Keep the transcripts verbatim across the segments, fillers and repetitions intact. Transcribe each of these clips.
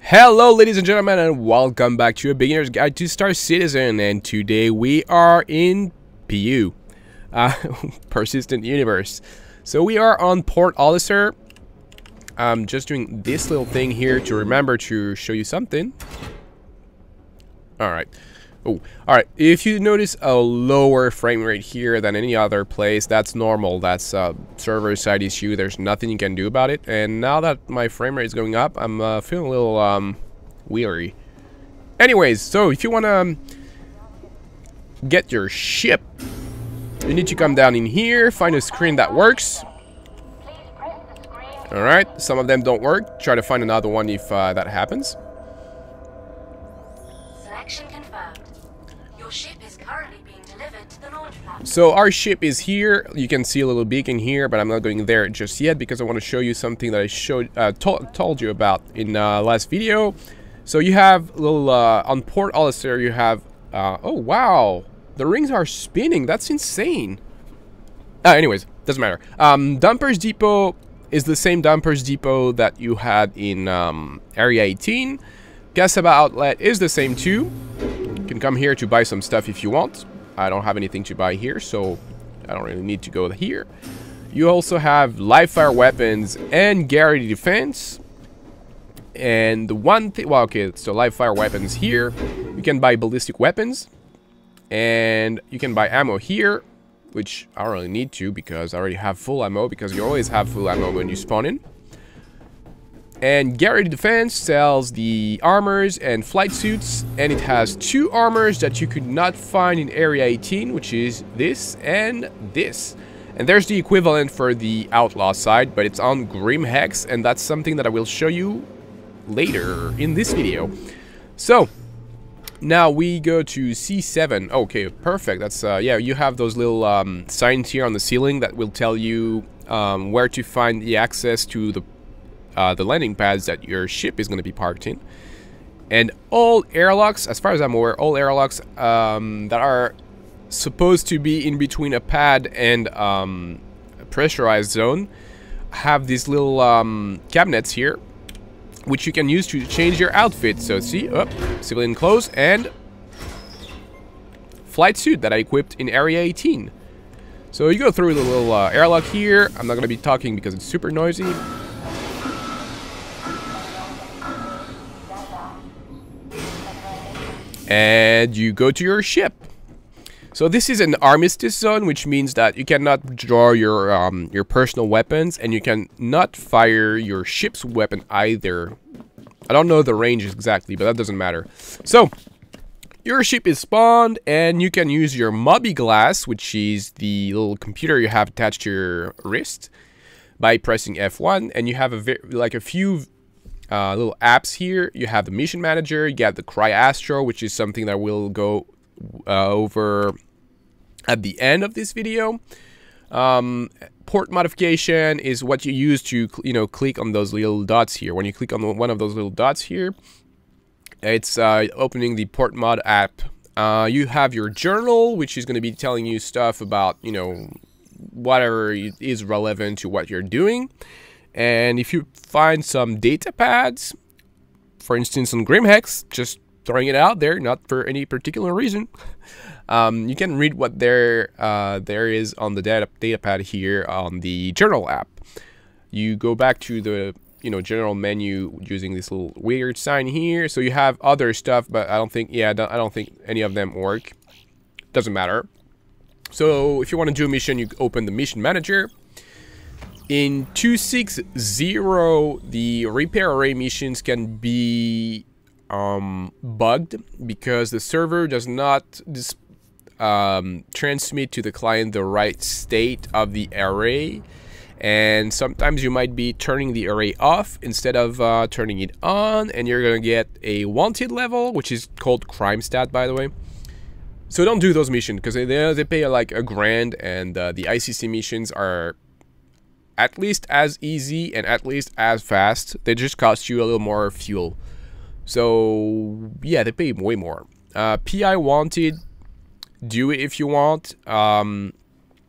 Hello ladies and gentlemen, and welcome back to a beginner's guide to Star Citizen, and today we are in P U, uh, Persistent Universe. So we are on Port Olisar. I'm just doing this little thing here to remember to show you something. Alright, oh, alright, if you notice a lower frame rate here than any other place, that's normal. That's a server side issue. There's nothing you can do about it. And now that my frame rate is going up, I'm uh, feeling a little um, weary. Anyways, so if you want to um, get your ship, you need to come down in here, find a screen that works. Alright, some of them don't work. Try to find another one if uh, that happens. So our ship is here. You can see a little beacon here, but I'm not going there just yet because I want to show you something that I showed, uh, to told you about in uh, last video. So you have little uh, on Port Olisar. You have uh, oh wow, the rings are spinning. That's insane. Uh, anyways, doesn't matter. Um, Dumpers Depot is the same Dumpers Depot that you had in um, Area eighteen. Casaba Outlet is the same too. You can come here to buy some stuff if you want. I don't have anything to buy here, so I don't really need to go here. You also have live fire weapons and Garrity Defense. And the one thing, well, okay, so live fire weapons here. You can buy ballistic weapons. And you can buy ammo here, which I don't really need to because I already have full ammo, because you always have full ammo when you spawn in. And Garrity Defense sells the armors and flight suits, and it has two armors that you could not find in Area eighteen, which is this and this. And there's the equivalent for the Outlaw side, but it's on GrimHEX, and that's something that I will show you later in this video. So, now we go to C seven. Okay, perfect. That's, uh, yeah, you have those little um, signs here on the ceiling that will tell you um, where to find the access to the Uh, the landing pads that your ship is going to be parked in. And all airlocks, as far as I'm aware, all airlocks um, that are supposed to be in between a pad and um, a pressurized zone have these little um, cabinets here, which you can use to change your outfit. So see, oh, civilian clothes and flight suit that I equipped in Area eighteen. So you go through the little uh, airlock here. I'm not going to be talking because it's super noisy. And you go to your ship. So this is an armistice zone, which means that you cannot draw your um, your personal weapons, and you cannot fire your ship's weapon either. I don't know the range exactly, but that doesn't matter. So your ship is spawned, and you can use your Mobi glass, which is the little computer you have attached to your wrist, by pressing F one, and you have a very, like a few Uh, little apps here. You have the mission manager, you got the CryAstro, which is something that we'll go uh, over at the end of this video. Um, port modification is what you use to, you know, click on those little dots here. When you click on one of those little dots here, it's uh, opening the Port Mod app. Uh, you have your journal, which is going to be telling you stuff about, you know, whatever is relevant to what you're doing. And if you find some data pads, for instance on GrimHEX, just throwing it out there, not for any particular reason, um, you can read what there uh, there is on the data, data pad here on the journal app. You go back to the you know general menu using this little weird sign here. So you have other stuff, but I don't think yeah I don't, I don't think any of them work. Doesn't matter. So if you want to do a mission, you open the mission manager. In two six zero, the repair array missions can be um, bugged because the server does not dis um, transmit to the client the right state of the array. And sometimes you might be turning the array off instead of uh, turning it on, and you're going to get a wanted level, which is called Crime Stat, by the way. So don't do those missions because they, they pay like a grand, and uh, the I C C missions are at least as easy and at least as fast. They just cost you a little more fuel. So yeah, they pay way more. Uh, P I wanted, do it if you want. Um,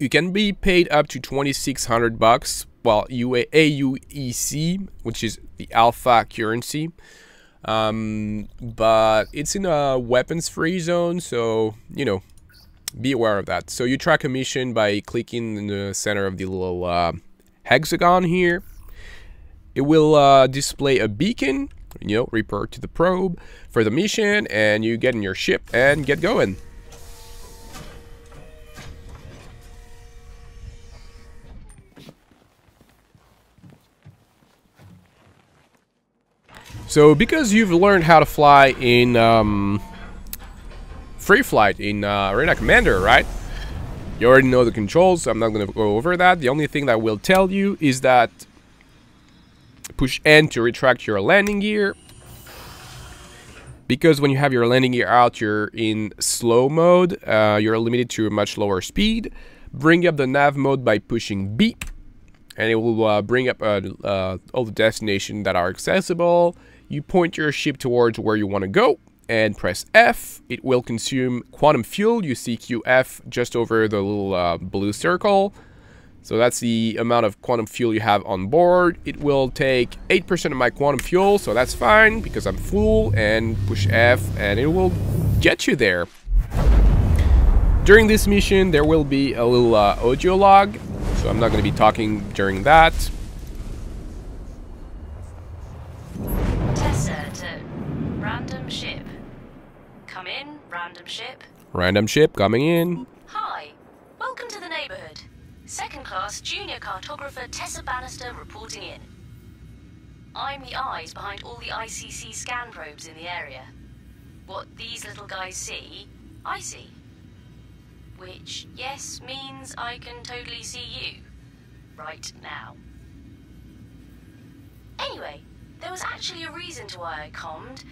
you can be paid up to twenty-six hundred bucks, while A U E C, which is the alpha currency, Um, but it's in a weapons-free zone, so, you know, be aware of that. So you track a mission by clicking in the center of the little uh, hexagon here. It will uh, display a beacon, you know, report to the probe for the mission, and you get in your ship and get going. So because you've learned how to fly in um, free flight in uh, Arena Commander, right? You already know the controls, so I'm not going to go over that. The only thing that I will tell you is that push N to retract your landing gear. Because when you have your landing gear out, you're in slow mode. Uh, you're limited to a much lower speed. Bring up the nav mode by pushing B. And it will uh, bring up uh, uh, all the destinations that are accessible. You point your ship towards where you want to go and press F. It will consume quantum fuel. You see Q F just over the little uh, blue circle. So that's the amount of quantum fuel you have on board. It will take eight percent of my quantum fuel, so that's fine because I'm full, and push F and it will get you there. During this mission, there will be a little uh, audio log, so I'm not going to be talking during that. Tessa to random ship. Come in, random ship. Random ship coming in. Hi, welcome to the neighborhood. Second class junior cartographer Tessa Bannister reporting in. I'm the eyes behind all the I C C scan probes in the area. What these little guys see, I see. Which, yes, means I can totally see you. Right now. Anyway, there was actually a reason to why I commed.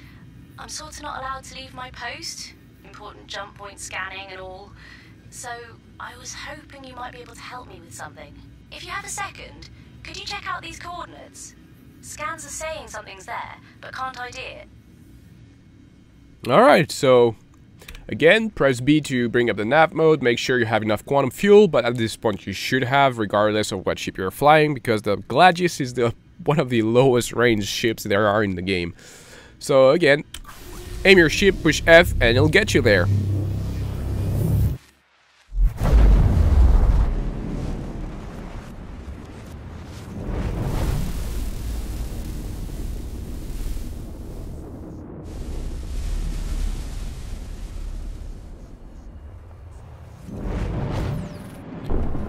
I'm sort of not allowed to leave my post. Important jump point scanning and all. So, I was hoping you might be able to help me with something. If you have a second, could you check out these coordinates? Scans are saying something's there, but can't I do it? Alright, so... Again, press B to bring up the nav mode. Make sure you have enough quantum fuel, but at this point you should have, regardless of what ship you're flying, because the Gladius is the one of the lowest range ships there are in the game. So again, aim your ship, push F, and it'll get you there.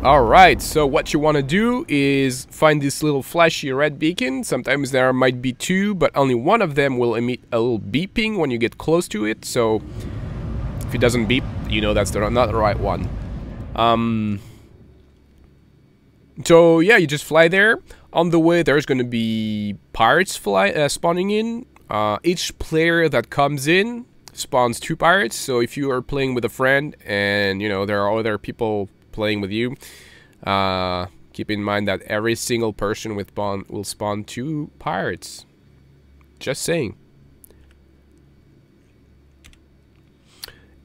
Alright, so what you want to do is find this little flashy red beacon. Sometimes there might be two, but only one of them will emit a little beeping when you get close to it. So, if it doesn't beep, you know that's the, not the right one. Um, so, yeah, you just fly there. On the way, there's going to be pirates fly, uh, spawning in. Uh, each player that comes in spawns two pirates. So, if you are playing with a friend and, you know, there are other people playing with you, uh, keep in mind that every single person with spawn will spawn two pirates. Just saying.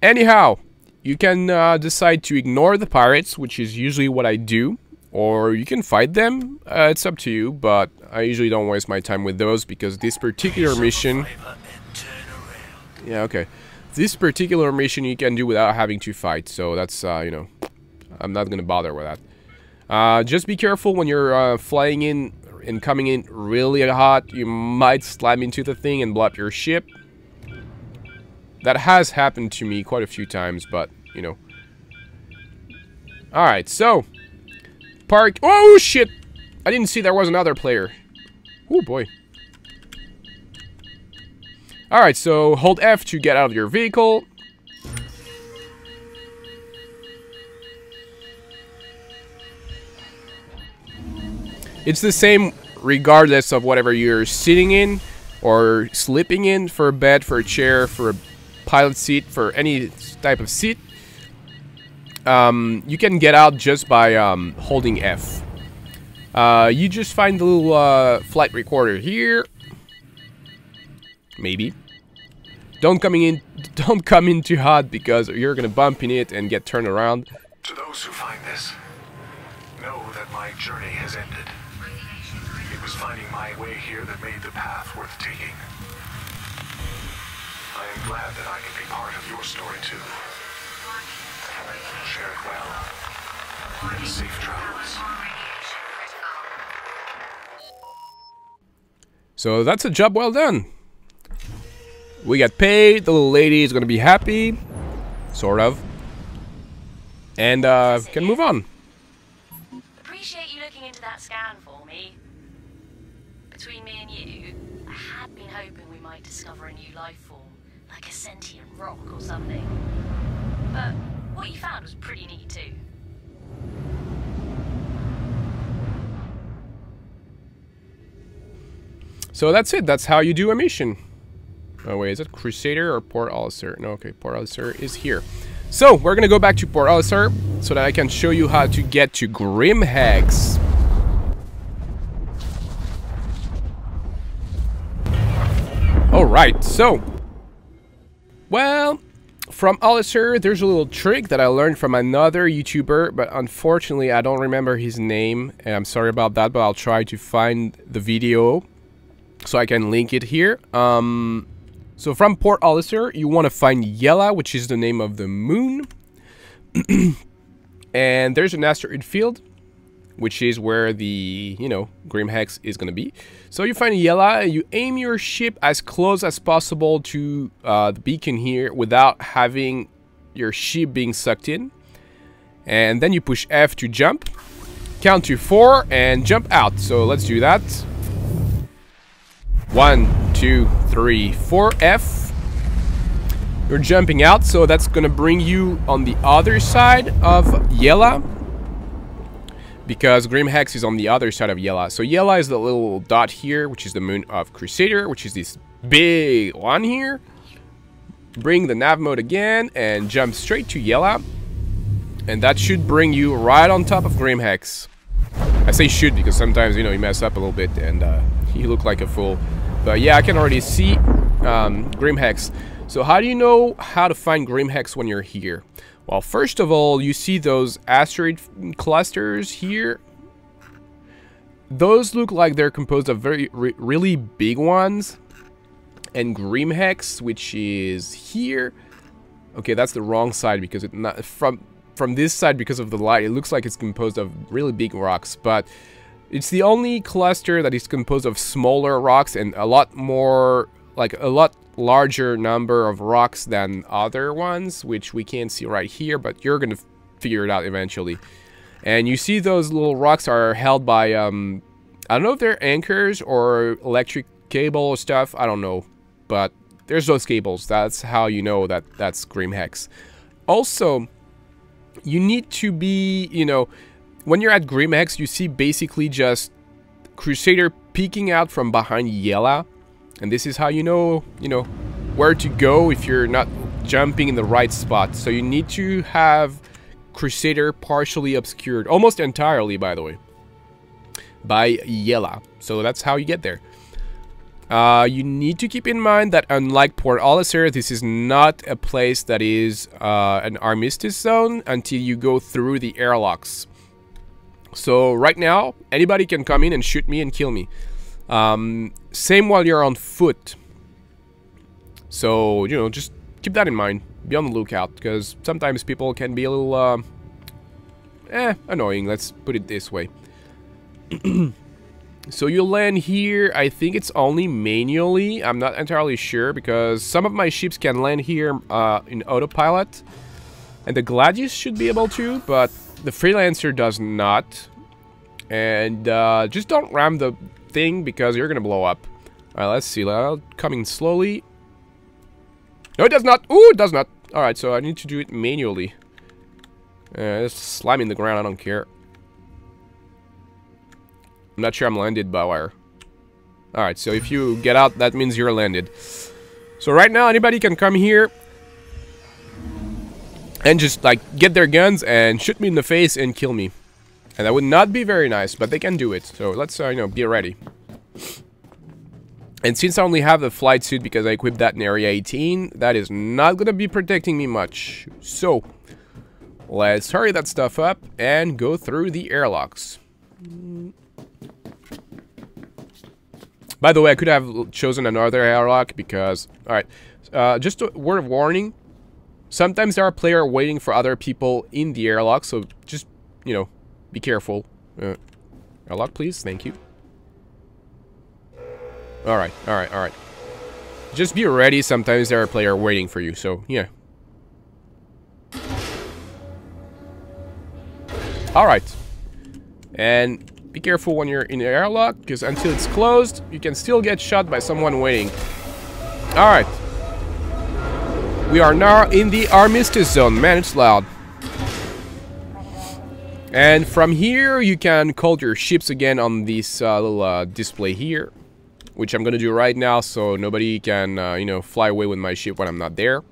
Anyhow, you can uh, decide to ignore the pirates, which is usually what I do, or you can fight them. Uh, it's up to you, but I usually don't waste my time with those because this particular mission... Yeah, okay. This particular mission you can do without having to fight, so that's, uh, you know... I'm not going to bother with that. Uh, just be careful when you're uh, flying in and coming in really hot. You might slam into the thing and blow up your ship. That has happened to me quite a few times, but, you know. Alright, so. Park. Oh, shit! I didn't see there was another player. Oh, boy. Alright, so hold F to get out of your vehicle. It's the same regardless of whatever you're sitting in or sleeping in, for a bed, for a chair, for a pilot seat, for any type of seat. Um, you can get out just by um, holding F. Uh, you just find the little uh, flight recorder here. Maybe. Don't coming in. Don't come in too hot because you're gonna bump in it and get turned around. To those who find this, know that my journey has ended. It was finding my way here that made the path worth taking. I am glad that I can be part of your story too. Share it well. Safe travels. So that's a job well done. We got paid, the little lady is gonna be happy. Sort of. And uh can move on. Appreciate you looking into that scan for me. Between me and you, I had been hoping we might discover a new life form, like a sentient rock or something. But what you found was pretty neat too. So that's it, that's how you do a mission. Oh wait, is it Crusader or Port Olisar? No, okay, Port Olisar is here. So we're gonna go back to Port Olisar so that I can show you how to get to GrimHEX. Alright, so, well, from Olisar, there's a little trick that I learned from another YouTuber, but unfortunately I don't remember his name, and I'm sorry about that, but I'll try to find the video so I can link it here. Um, so from Port Olisar, you want to find Yela, which is the name of the moon. And there's an asteroid field, which is where the, you know, GrimHEX is going to be. So you find Yela and you aim your ship as close as possible to uh, the beacon here without having your ship being sucked in. And then you push F to jump, count to four and jump out. So let's do that. One, two, three, four, F. You're jumping out, so that's gonna bring you on the other side of Yela, because GrimHEX is on the other side of Yela. So Yela is the little dot here, which is the moon of Crusader, which is this big one here. Bring the nav mode again and jump straight to Yela, and that should bring you right on top of GrimHEX. I say should because sometimes, you know, you mess up a little bit and uh, you look like a fool. But yeah, I can already see um, GrimHEX. So how do you know how to find GrimHEX when you're here? Well, first of all, you see those asteroid clusters here. Those look like they're composed of very re really big ones. And GrimHEX, which is here. Okay, that's the wrong side because it's not from... From this side, because of the light, it looks like it's composed of really big rocks, but it's the only cluster that is composed of smaller rocks and a lot more, like a lot larger number of rocks than other ones, which we can't see right here, but you're gonna figure it out eventually. And you see those little rocks are held by, um, I don't know if they're anchors or electric cable or stuff, I don't know, but there's those cables. That's how you know that that's GrimHEX. Also, you need to be, you know, when you're at GrimHEX, you see basically just Crusader peeking out from behind Yela. And this is how you know, you know, where to go if you're not jumping in the right spot. So you need to have Crusader partially obscured, almost entirely, by the way, by Yela. So that's how you get there. Uh, you need to keep in mind that unlike Port Olisar, this is not a place that is uh, an armistice zone until you go through the airlocks. So right now, anybody can come in and shoot me and kill me. Um, same while you're on foot. So, you know, just keep that in mind. Be on the lookout, because sometimes people can be a little, uh, eh, annoying, let's put it this way. So you land here, I think it's only manually, I'm not entirely sure, because some of my ships can land here uh, in autopilot. And the Gladius should be able to, but the Freelancer does not. And uh, just don't ram the thing, because you're gonna blow up. Alright, let's see, coming slowly. No, it does not! Ooh, it does not! Alright, so I need to do it manually. Uh, just slamming the ground, I don't care. I'm not sure I'm landed by wire. Alright, so if you get out, that means you're landed. So right now, anybody can come here and just, like, get their guns and shoot me in the face and kill me. And that would not be very nice, but they can do it. So let's, uh, you know, be ready. And since I only have the flight suit because I equipped that in Area eighteen, that is not going to be protecting me much. So, let's hurry that stuff up and go through the airlocks. By the way, I could have chosen another airlock because... Alright, Uh, just a word of warning. Sometimes there are players waiting for other people in the airlock, so just, you know, be careful. Uh, airlock, please. Thank you. Alright, alright, alright. Just be ready. Sometimes there are players waiting for you, so, yeah. Alright. And be careful when you're in the airlock, because until it's closed, you can still get shot by someone waiting. Alright. We are now in the Armistice Zone. Man, it's loud. And from here, you can call your ships again on this uh, little uh, display here, which I'm going to do right now, so nobody can, uh, you know, fly away with my ship when I'm not there.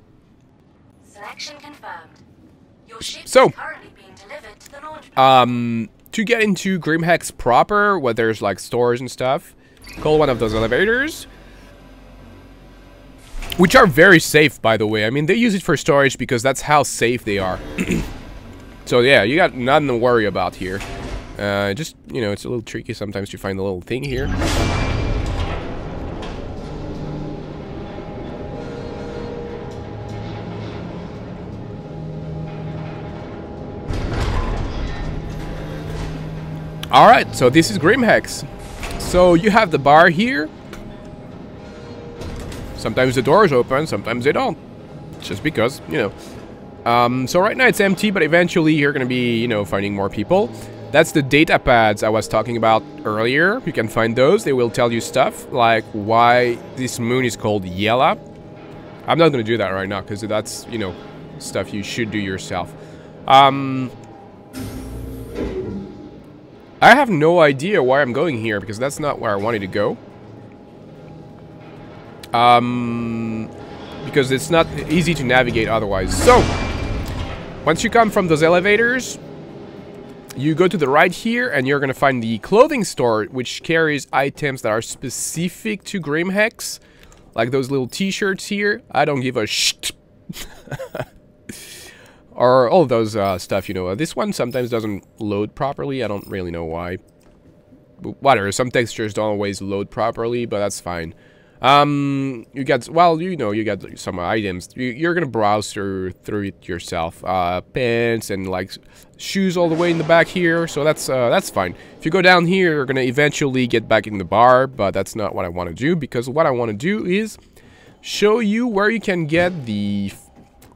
Selection confirmed. Your ship so, is currently being delivered to the launch um... To get into GrimHEX proper, where there's like stores and stuff, call one of those elevators, which are very safe, by the way. I mean, they use it for storage because that's how safe they are. So yeah, you got nothing to worry about here. Uh, just, you know, it's a little tricky sometimes to find the little thing here. Alright, so this is GrimHEX. So you have the bar here. Sometimes the doors open, sometimes they don't. Just because, you know. Um, so right now it's empty, but eventually you're going to be, you know, finding more people. That's the data pads I was talking about earlier. You can find those. They will tell you stuff like why this moon is called Yela. I'm not going to do that right now because that's, you know, stuff you should do yourself. Um... I have no idea why I'm going here, because that's not where I wanted to go. Um, because it's not easy to navigate otherwise. So, once you come from those elevators, you go to the right here, and you're going to find the clothing store, which carries items that are specific to GrimHEX. Like those little t-shirts here. I don't give a shit. Or all those uh, stuff, you know. Uh, this one sometimes doesn't load properly. I don't really know why. But whatever, some textures don't always load properly, but that's fine. Um, you got, well, you know, you got some items. You, you're going to browse through, through it yourself. Uh, pants and, like, shoes all the way in the back here. So that's, uh, that's fine. If you go down here, you're going to eventually get back in the bar. But that's not what I want to do. Because what I want to do is show you where you can get the...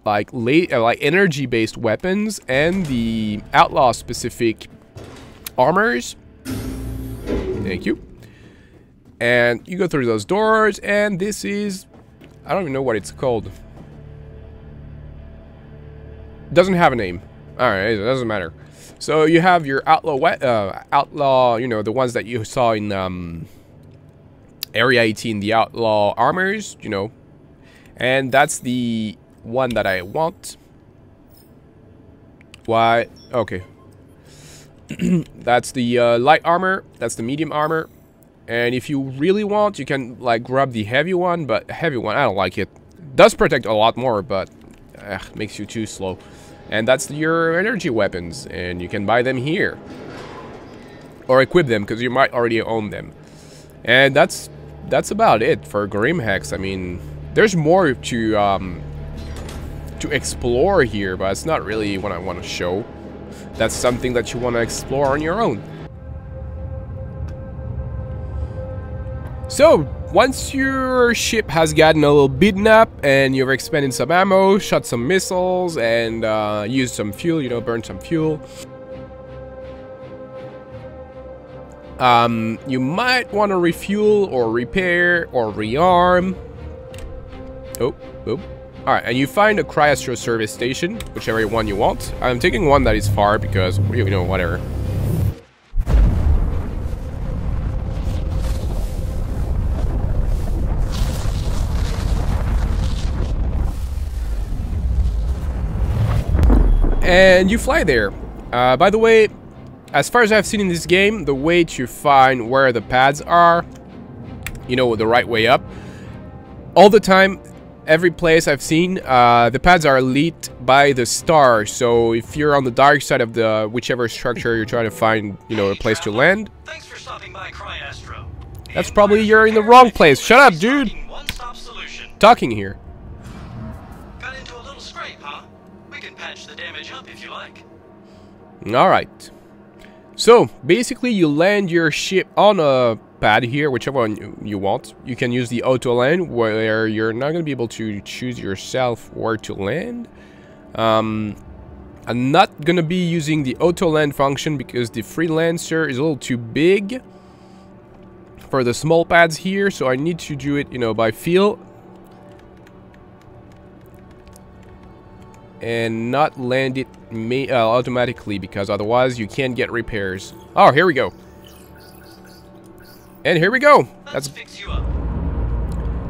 like late, uh, like energy-based weapons and the outlaw-specific armors. Thank you. And you go through those doors, and this is—I don't even know what it's called. Doesn't have a name. All right, it doesn't matter. So you have your outlaw, we uh, outlaw, you know, the ones that you saw in um, Area eighteen, the outlaw armors, you know, and that's the one that I want. Why? Okay. That's the uh, light armor. That's the medium armor. And if you really want, you can like grab the heavy one. But heavy one, I don't like it. Does protect a lot more, but uh, makes you too slow. And that's your energy weapons, and you can buy them here or equip them because you might already own them. And that's that's about it for GrimHEX. I mean, there's more to. Um, to explore here, but it's not really what I want to show. That's something that you want to explore on your own. So, once your ship has gotten a little beaten up and you've expended some ammo, shot some missiles, and uh, used some fuel, you know, burned some fuel, um, you might want to refuel or repair or rearm. Oh, oh. Alright, and you find a CryAstro service station, whichever one you want. I'm taking one that is far because, you know, whatever. And you fly there. Uh, by the way, as far as I've seen in this game, the way to find where the pads are, you know, the right way up, all the time... Every place I've seen, uh, the pads are lit by the star, so if you're on the dark side of the whichever structure you're trying to find, you know, a place to land, thanks for stopping by CryAstro. That's probably you're in the wrong place. Shut up, dude! Talking here. Alright. So, basically you land your ship on a pad here, whichever one you want. You can use the auto land, where you're not going to be able to choose yourself where to land. Um, I'm not going to be using the auto land function because the Freelancer is a little too big for the small pads here, so I need to do it, you know, by feel. And not land it may, uh, automatically, because otherwise you can't get repairs. Oh, here we go. And here we go. That's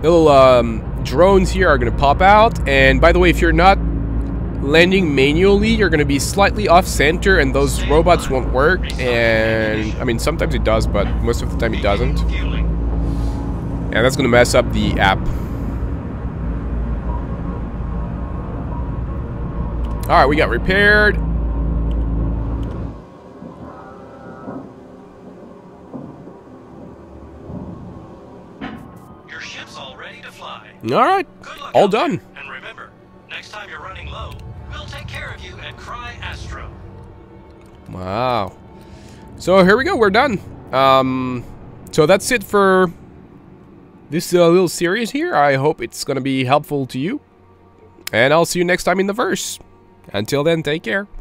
little um, drones here are going to pop out. And by the way, if you're not landing manually, you're going to be slightly off center, and those robots won't work. And I mean, sometimes it does, but most of the time it doesn't. And that's going to mess up the app. All right, we got repaired. Your ship's all ready to fly. All right, all done. There. And remember, next time you're running low, we'll take care of you at CryAstro. Wow. So here we go. We're done. Um, so that's it for this uh, little series here. I hope it's going to be helpful to you, and I'll see you next time in the verse. Until then, take care.